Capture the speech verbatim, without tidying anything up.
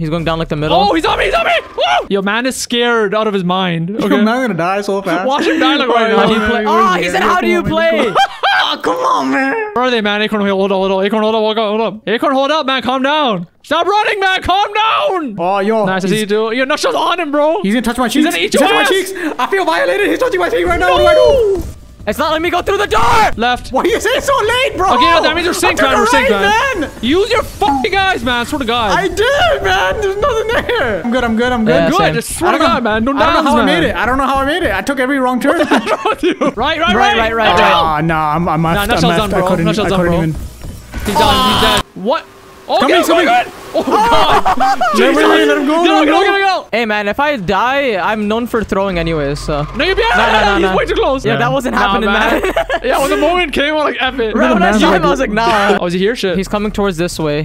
He's going down like the middle. Oh, he's on me! He's on me! Woo! Yo, man is scared out of his mind. Okay. Yo, man, I'm gonna die so fast. Watch him die like right now. Oh, he said, "How do you play?" Oh, come on, man. Where are they, man? Acorn, hold up, hold up. Acorn, hold up, hold up. Acorn, hold up, man. Calm down. Stop running, man. Calm down. Oh, yo. Nice to see you, dude. Your nutshell's on him, bro. He's gonna touch my cheeks. He's gonna eat your ass. He's touching my cheeks. I feel violated. He's touching my cheeks right now. What do I do? It's not letting me go through the door! Left. Why you say it's so late, bro? Okay, no, that means you're synced, man. We're synced, man. man. Use your fucking eyes, man. I swear to God. I did, man. There's nothing there. I'm good, I'm good, I'm good. Yeah, good. I swear to God, man. Don't I don't dance, know how man. I made it. I don't know how I made it. I took every wrong turn. Right, right, right. Right, right, right. Nah, uh, nah, I'm, I'm, nah, I'm, I'm done, bro. I couldn't, I couldn't even. He's down, he's dead. What? Oh, okay, oh my God. Oh, God. Let him go. Get out, get out, get out. Hey, man, if I die, I'm known for throwing anyways, so. No, you're behind. No, no, no, no. He's way too close. Yeah, yeah. That wasn't happening, nah, man. man. Yeah, when the moment came, I was like, F it. Right, when I saw him, I was like, nah. Oh, is he here? Shit. He's coming towards this way.